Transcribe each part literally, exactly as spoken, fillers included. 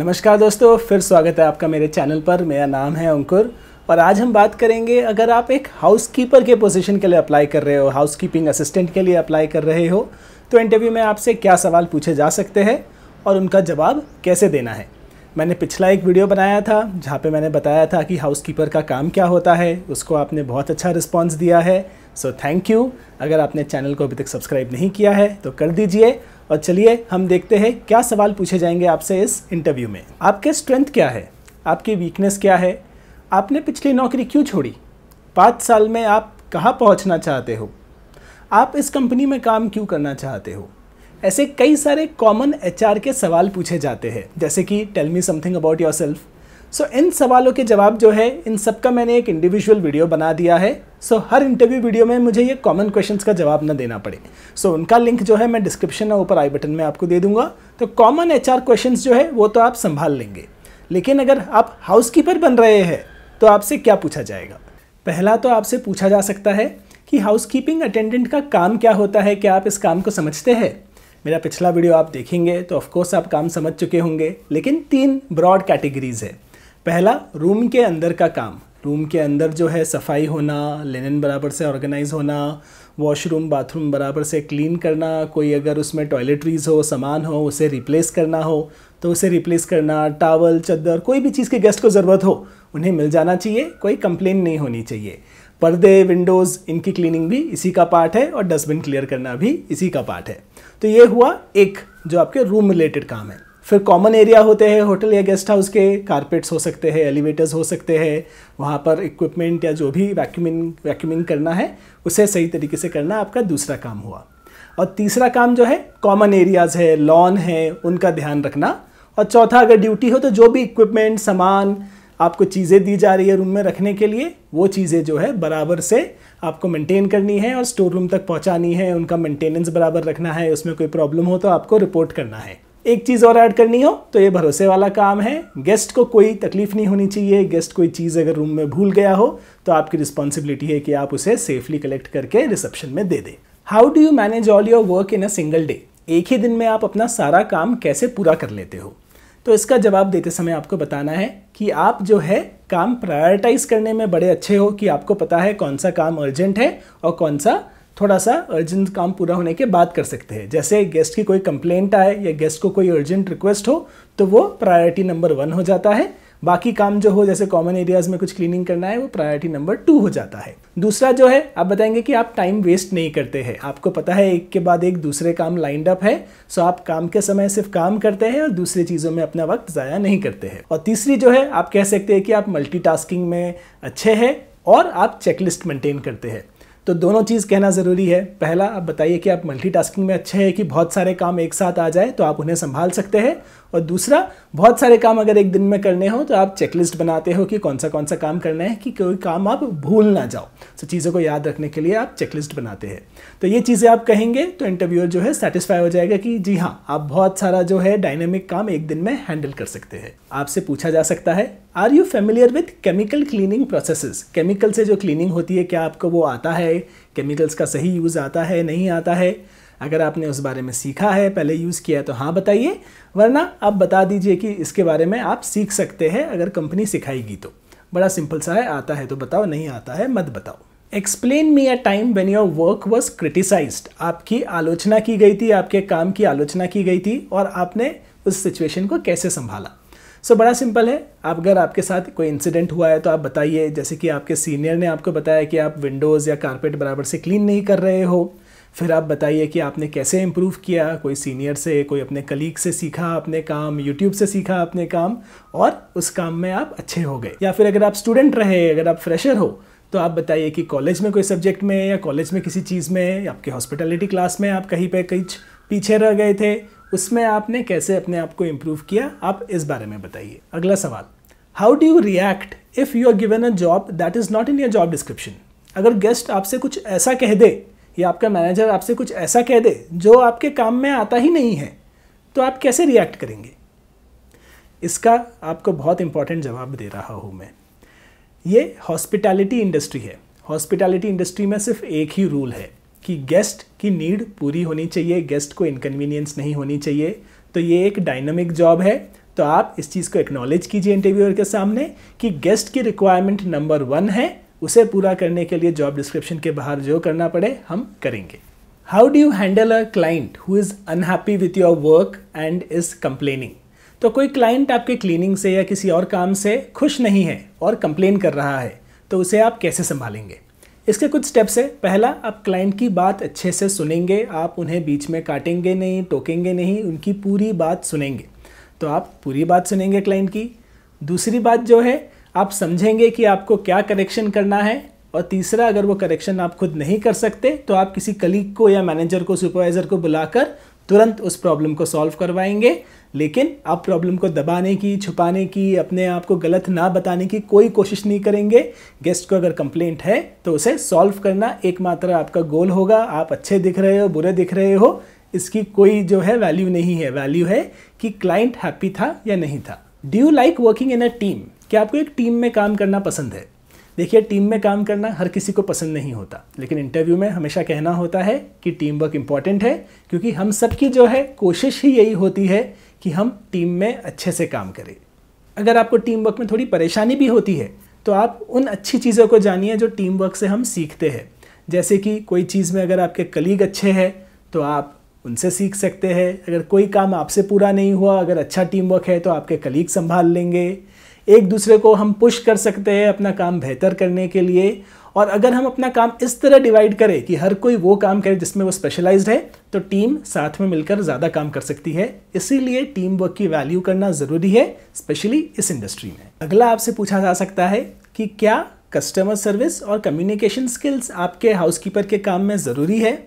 नमस्कार दोस्तों, फिर स्वागत है आपका मेरे चैनल पर। मेरा नाम है अंकुर और आज हम बात करेंगे, अगर आप एक हाउसकीपर के पोजीशन के लिए अप्लाई कर रहे हो, हाउसकीपिंग असिस्टेंट के लिए अप्लाई कर रहे हो, तो इंटरव्यू में आपसे क्या सवाल पूछे जा सकते हैं और उनका जवाब कैसे देना है। मैंने पिछला एक वीडियो बनाया था जहाँ पे मैंने बताया था कि हाउसकीपर का काम क्या होता है। उसको आपने बहुत अच्छा रिस्पॉन्स दिया है, सो थैंक यू। अगर आपने चैनल को अभी तक सब्सक्राइब नहीं किया है तो कर दीजिए। और चलिए हम देखते हैं क्या सवाल पूछे जाएंगे आपसे इस इंटरव्यू में। आपके स्ट्रेंथ क्या है, आपकी वीकनेस क्या है, आपने पिछली नौकरी क्यों छोड़ी, पाँच साल में आप कहाँ पहुँचना चाहते हो, आप इस कंपनी में काम क्यों करना चाहते हो। ऐसे कई सारे कॉमन एचआर के सवाल पूछे जाते हैं, जैसे कि tell me something about yourself. So इन सवालों के जवाब जो है, इन सब का मैंने एक इंडिविजुअल वीडियो बना दिया है। सो so, हर इंटरव्यू वीडियो में मुझे ये कॉमन क्वेश्चंस का जवाब ना देना पड़े। सो so, उनका लिंक जो है मैं डिस्क्रिप्शन और ऊपर आई बटन में आपको दे दूंगा। तो कॉमन एचआर क्वेश्चंस जो है वो तो आप संभाल लेंगे, लेकिन अगर आप हाउसकीपर बन रहे हैं तो आपसे क्या पूछा जाएगा। पहला तो आपसे पूछा जा सकता है कि हाउसकीपिंग अटेंडेंट का काम क्या होता है, क्या आप इस काम को समझते हैं। मेरा पिछला वीडियो आप देखेंगे तो ऑफकोर्स आप काम समझ चुके होंगे, लेकिन तीन ब्रॉड कैटेगरीज है। पहला, रूम के अंदर का काम। रूम के अंदर जो है सफाई होना, लिनन बराबर से ऑर्गेनाइज होना, वॉशरूम बाथरूम बराबर से क्लीन करना, कोई अगर उसमें टॉयलेटरीज़ हो, सामान हो, उसे रिप्लेस करना हो तो उसे रिप्लेस करना, टावल चादर कोई भी चीज़ की गेस्ट को ज़रूरत हो उन्हें मिल जाना चाहिए, कोई कंप्लेन नहीं होनी चाहिए। पर्दे, विंडोज़, इनकी क्लीनिंग भी इसी का पार्ट है और डस्टबिन क्लियर करना भी इसी का पार्ट है। तो ये हुआ एक जो आपके रूम रिलेटेड काम है। फिर कॉमन एरिया होते हैं होटल या गेस्ट हाउस के, कारपेट्स हो सकते हैं, एलिवेटर्स हो सकते हैं, वहाँ पर इक्विपमेंट या जो भी वैक्यूमिंग वैक्यूमिंग करना है उसे सही तरीके से करना आपका दूसरा काम हुआ। और तीसरा काम जो है कॉमन एरियाज़ है, लॉन है, उनका ध्यान रखना। और चौथा, अगर ड्यूटी हो तो जो भी इक्विपमेंट, सामान, आपको चीज़ें दी जा रही है रूम में रखने के लिए, वो चीज़ें जो है बराबर से आपको मेंटेन करनी है और स्टोर रूम तक पहुँचानी है, उनका मेंटेनेंस बराबर रखना है, उसमें कोई प्रॉब्लम हो तो आपको रिपोर्ट करना है। एक चीज़ और ऐड करनी हो तो ये भरोसे वाला काम है, गेस्ट को कोई तकलीफ नहीं होनी चाहिए, गेस्ट कोई चीज़ अगर रूम में भूल गया हो तो आपकी रिस्पॉन्सिबिलिटी है कि आप उसे सेफली कलेक्ट करके रिसेप्शन में दे दें। How do you manage all your work in a single day. एक ही दिन में आप अपना सारा काम कैसे पूरा कर लेते हो। तो इसका जवाब देते समय आपको बताना है कि आप जो है काम प्रायोरिटाइज करने में बड़े अच्छे हो, कि आपको पता है कौन सा काम अर्जेंट है और कौन सा थोड़ा सा अर्जेंट काम पूरा होने के बाद कर सकते हैं। जैसे गेस्ट की कोई कंप्लेंट आए या गेस्ट को कोई अर्जेंट रिक्वेस्ट हो तो वो प्रायोरिटी नंबर वन हो जाता है। बाकी काम जो हो, जैसे कॉमन एरियाज़ में कुछ क्लीनिंग करना है, वो प्रायोरिटी नंबर टू हो जाता है। दूसरा जो है आप बताएंगे कि आप टाइम वेस्ट नहीं करते हैं, आपको पता है एक के बाद एक दूसरे काम लाइंड अप है, सो आप काम के समय सिर्फ काम करते हैं और दूसरी चीज़ों में अपना वक्त ज़ाया नहीं करते हैं। और तीसरी जो है आप कह सकते हैं कि आप मल्टीटास्किंग में अच्छे हैं और आप चेकलिस्ट मेंटेन करते हैं। तो दोनों चीज़ कहना ज़रूरी है। पहला, आप बताइए कि आप मल्टीटास्किंग में अच्छे हैं कि बहुत सारे काम एक साथ आ जाए तो आप उन्हें संभाल सकते हैं। और दूसरा, बहुत सारे काम अगर एक दिन में करने हो तो आप चेकलिस्ट बनाते हो कि कौन सा कौन सा काम करना है, कि कोई काम आप भूल ना जाओ। तो चीज़ों को याद रखने के लिए आप चेकलिस्ट बनाते हैं। तो ये चीज़ें आप कहेंगे तो इंटरव्यूअर जो है सेटिस्फाई हो जाएगा कि जी हाँ, आप बहुत सारा जो है डायनेमिक काम एक दिन में हैंडल कर सकते हैं। आपसे पूछा जा सकता है, are you familiar with chemical cleaning processes. Chemical से जो क्लीनिंग होती है, क्या आपको वो आता है, केमिकल्स का सही यूज़ आता है, नहीं आता है। अगर आपने उस बारे में सीखा है, पहले यूज़ किया है तो हाँ बताइए, वरना आप बता दीजिए कि इसके बारे में आप सीख सकते हैं अगर कंपनी सिखाएगी तो। बड़ा सिंपल सा है, आता है तो बताओ, नहीं आता है मत बताओ। Explain me a time when your work was criticised. आपकी आलोचना की गई थी, आपके काम की आलोचना की गई थी और आपने उस सिचुएशन को कैसे संभाला। सो so, बड़ा सिंपल है, आप अगर आपके साथ कोई इंसिडेंट हुआ है तो आप बताइए। जैसे कि आपके सीनियर ने आपको बताया कि आप विंडोज़ या कारपेट बराबर से क्लीन नहीं कर रहे हो, फिर आप बताइए कि आपने कैसे इम्प्रूव किया, कोई सीनियर से, कोई अपने कलीग से सीखा अपने काम, यूट्यूब से सीखा अपने काम और उस काम में आप अच्छे हो गए। या फिर अगर आप स्टूडेंट रहे, अगर आप फ्रेशर हो तो आप बताइए कि कॉलेज में कोई सब्जेक्ट में या कॉलेज में किसी चीज़ में, आपके हॉस्पिटैलिटी क्लास में आप कहीं पर कुछ पीछे रह गए थे, उसमें आपने कैसे अपने आप को इम्प्रूव किया, आप इस बारे में बताइए। अगला सवाल, how do you react if you are given a job that is not in your job description. अगर गेस्ट आपसे कुछ ऐसा कह दे या आपका मैनेजर आपसे कुछ ऐसा कह दे जो आपके काम में आता ही नहीं है, तो आप कैसे रिएक्ट करेंगे। इसका आपको बहुत इंपॉर्टेंट जवाब दे रहा हूँ मैं। ये हॉस्पिटैलिटी इंडस्ट्री है, हॉस्पिटैलिटी इंडस्ट्री में सिर्फ एक ही रूल है कि गेस्ट की नीड पूरी होनी चाहिए, गेस्ट को इनकन्वीनियंस नहीं होनी चाहिए। तो ये एक डायनामिक जॉब है, तो आप इस चीज़ को एक्नॉलेज कीजिए इंटरव्यूअर के सामने कि गेस्ट की रिक्वायरमेंट नंबर वन है, उसे पूरा करने के लिए जॉब डिस्क्रिप्शन के बाहर जो करना पड़े हम करेंगे। How do you handle a client who is unhappy with your work and is complaining. तो कोई क्लाइंट आपके क्लीनिंग से या किसी और काम से खुश नहीं है और कंप्लेन कर रहा है, तो उसे आप कैसे संभालेंगे। इसके कुछ स्टेप्स है। पहला, आप क्लाइंट की बात अच्छे से सुनेंगे, आप उन्हें बीच में काटेंगे नहीं, टोकेंगे नहीं, उनकी पूरी बात सुनेंगे। तो आप पूरी बात सुनेंगे क्लाइंट की। दूसरी बात जो है, आप समझेंगे कि आपको क्या करेक्शन करना है। और तीसरा, अगर वो करेक्शन आप खुद नहीं कर सकते तो आप किसी कलीग को या मैनेजर को, सुपरवाइज़र को बुलाकर तुरंत उस प्रॉब्लम को सॉल्व करवाएंगे। लेकिन आप प्रॉब्लम को दबाने की, छुपाने की, अपने आप को गलत ना बताने की कोई कोशिश नहीं करेंगे। गेस्ट को अगर कंप्लेंट है तो उसे सॉल्व करना एकमात्र आपका गोल होगा। आप अच्छे दिख रहे हो, बुरे दिख रहे हो, इसकी कोई जो है वैल्यू नहीं है। वैल्यू है कि क्लाइंट हैप्पी था या नहीं था। Do you like working in a team. क्या आपको एक टीम में काम करना पसंद है। देखिए, टीम में काम करना हर किसी को पसंद नहीं होता, लेकिन इंटरव्यू में हमेशा कहना होता है कि टीम वर्क इम्पॉर्टेंट है, क्योंकि हम सबकी जो है कोशिश ही यही होती है कि हम टीम में अच्छे से काम करें। अगर आपको टीम वर्क में थोड़ी परेशानी भी होती है तो आप उन अच्छी चीज़ों को जानिए जो टीम वर्क से हम सीखते हैं। जैसे कि कोई चीज़ में अगर आपके कलीग अच्छे हैं तो आप उनसे सीख सकते हैं। अगर कोई काम आपसे पूरा नहीं हुआ, अगर अच्छा टीम वर्क है तो आपके कलीग संभाल लेंगे। एक दूसरे को हम पुश कर सकते हैं अपना काम बेहतर करने के लिए। और अगर हम अपना काम इस तरह डिवाइड करें कि हर कोई वो काम करे जिसमें वो स्पेशलाइज्ड है, तो टीम साथ में मिलकर ज़्यादा काम कर सकती है। इसीलिए टीम वर्क की वैल्यू करना ज़रूरी है, स्पेशली इस इंडस्ट्री में। अगला आपसे पूछा जा सकता है कि क्या कस्टमर सर्विस और कम्युनिकेशन स्किल्स आपके हाउसकीपर के काम में ज़रूरी है।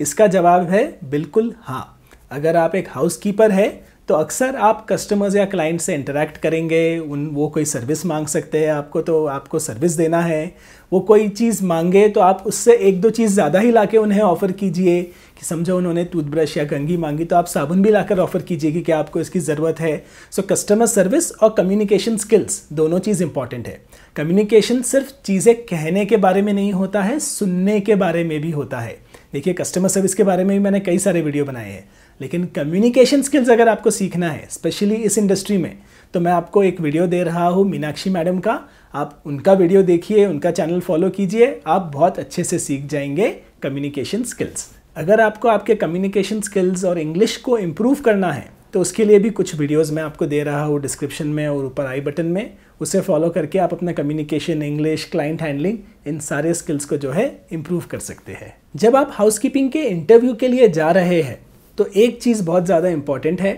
इसका जवाब है बिल्कुल हाँ। अगर आप एक हाउसकीपर है तो अक्सर आप कस्टमर्स या क्लाइंट से इंटरेक्ट करेंगे। उन वो कोई सर्विस मांग सकते हैं आपको, तो आपको सर्विस देना है। वो कोई चीज़ मांगे तो आप उससे एक दो चीज़ ज़्यादा ही लाके उन्हें ऑफ़र कीजिए। कि समझो उन्होंने टूथब्रश या कंघी मांगी तो आप साबुन भी लाकर ऑफ़र कीजिए कि क्या आपको इसकी ज़रूरत है। सो कस्टमर सर्विस और कम्युनिकेशन स्किल्स दोनों चीज़ इंपॉर्टेंट है। कम्युनिकेशन सिर्फ चीज़ें कहने के बारे में नहीं होता है, सुनने के बारे में भी होता है। देखिए, कस्टमर सर्विस के बारे में भी मैंने कई सारे वीडियो बनाए हैं, लेकिन कम्युनिकेशन स्किल्स अगर आपको सीखना है, स्पेशली इस इंडस्ट्री में, तो मैं आपको एक वीडियो दे रहा हूँ मीनाक्षी मैडम का। आप उनका वीडियो देखिए, उनका चैनल फॉलो कीजिए, आप बहुत अच्छे से सीख जाएंगे कम्युनिकेशन स्किल्स। अगर आपको आपके कम्युनिकेशन स्किल्स और इंग्लिश को इम्प्रूव करना है तो उसके लिए भी कुछ वीडियोज़ मैं आपको दे रहा हूँ डिस्क्रिप्शन में और ऊपर आई बटन में। उसे फॉलो करके आप अपना कम्युनिकेशन, इंग्लिश, क्लाइंट हैंडलिंग, इन सारे स्किल्स को जो है इम्प्रूव कर सकते हैं। जब आप हाउसकीपिंग के इंटरव्यू के लिए जा रहे हैं तो एक चीज़ बहुत ज़्यादा इम्पॉर्टेंट है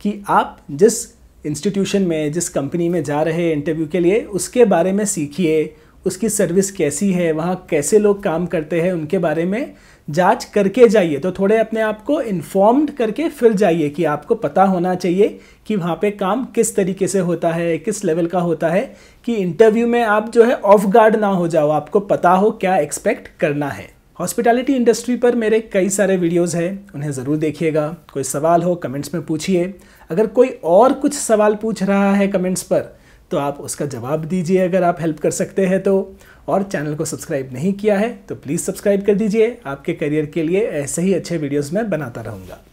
कि आप जिस इंस्टीट्यूशन में, जिस कंपनी में जा रहे हैं इंटरव्यू के लिए, उसके बारे में सीखिए। उसकी सर्विस कैसी है, वहाँ कैसे लोग काम करते हैं, उनके बारे में जांच करके जाइए। तो थोड़े अपने आप को इन्फॉर्म्ड करके फिर जाइए कि आपको पता होना चाहिए कि वहाँ पे काम किस तरीके से होता है, किस लेवल का होता है, कि इंटरव्यू में आप जो है ऑफ गार्ड ना हो जाओ, आपको पता हो क्या एक्सपेक्ट करना है। हॉस्पिटैलिटी इंडस्ट्री पर मेरे कई सारे वीडियोस हैं, उन्हें ज़रूर देखिएगा। कोई सवाल हो कमेंट्स में पूछिए। अगर कोई और कुछ सवाल पूछ रहा है कमेंट्स पर तो आप उसका जवाब दीजिए अगर आप हेल्प कर सकते हैं तो। और चैनल को सब्सक्राइब नहीं किया है तो प्लीज़ सब्सक्राइब कर दीजिए। आपके करियर के लिए ऐसे ही अच्छे वीडियोस मैं बनाता रहूँगा।